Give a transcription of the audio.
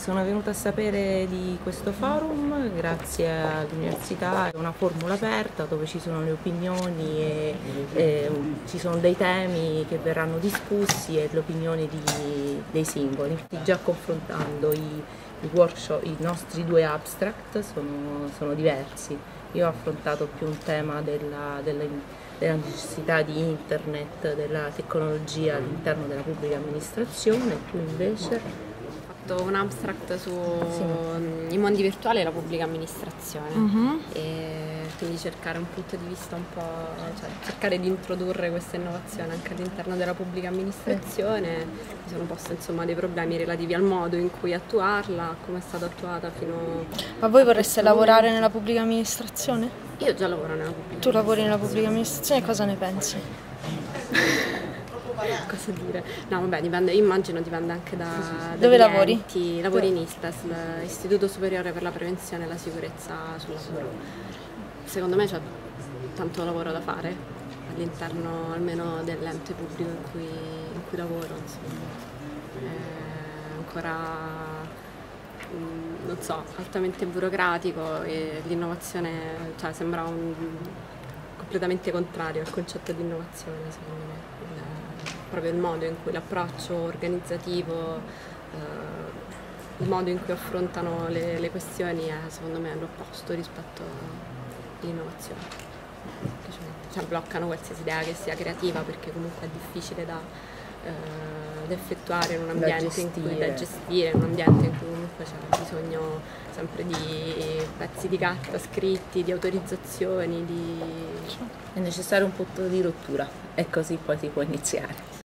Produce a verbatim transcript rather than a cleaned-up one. Sono venuta a sapere di questo forum grazie all'università, è una formula aperta dove ci sono le opinioni e, e ci sono dei temi che verranno discussi e l'opinione dei singoli. Già confrontando i, i workshop, i nostri due abstract sono, sono diversi. Io ho affrontato più un tema della, della, della necessità di internet, della tecnologia all'interno della pubblica amministrazione, tu invece? Ho fatto un abstract sui mondi virtuali e la pubblica amministrazione, uh-huh. E quindi cercare un punto di vista un po', cioè cercare di introdurre questa innovazione anche all'interno della pubblica amministrazione. Mi sono posto insomma dei problemi relativi al modo in cui attuarla, come è stata attuata fino a... Ma voi vorreste lavorare momento. nella pubblica amministrazione? Io già lavoro nella pubblica amministrazione. Tu lavori nella pubblica amministrazione, cosa ne pensi? Cosa dire? No, vabbè, dipende, immagino dipende anche da... Sì, sì, sì. Dove lavori? Enti. Lavoro in I S P E S L, Istituto Superiore per la Prevenzione e la Sicurezza sul Lavoro. Secondo me c'è tanto lavoro da fare all'interno almeno dell'ente pubblico in cui, in cui lavoro, insomma. È ancora... non so, altamente burocratico e l'innovazione, cioè sembra un... completamente contrario al concetto di innovazione, secondo me. Il, proprio il modo in cui l'approccio organizzativo, eh, il modo in cui affrontano le, le questioni è secondo me l'opposto rispetto all'innovazione. Cioè, bloccano qualsiasi idea che sia creativa perché comunque è difficile da, eh, da effettuare in un ambiente in cui da gestire, in un ambiente in cui comunque c'è bisogno sempre di pezzi di carta scritti, di autorizzazioni, di... È necessario un punto di rottura e così poi si può iniziare.